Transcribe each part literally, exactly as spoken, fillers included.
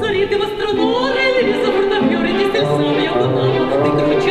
Sorry, devo stradare, le mie sopraviore di stel sole, io non ho fatto i trucci.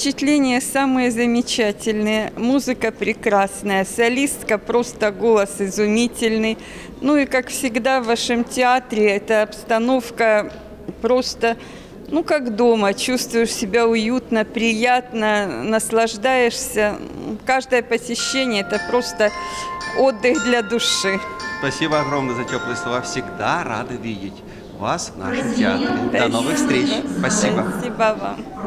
Впечатления самые замечательные, музыка прекрасная, солистка просто голос изумительный. Ну и как всегда в вашем театре эта обстановка просто, ну как дома, чувствуешь себя уютно, приятно, наслаждаешься. Каждое посещение это просто отдых для души. Спасибо огромное за теплые слова, всегда рады видеть вас в нашем театре. До новых встреч. Спасибо. Спасибо вам.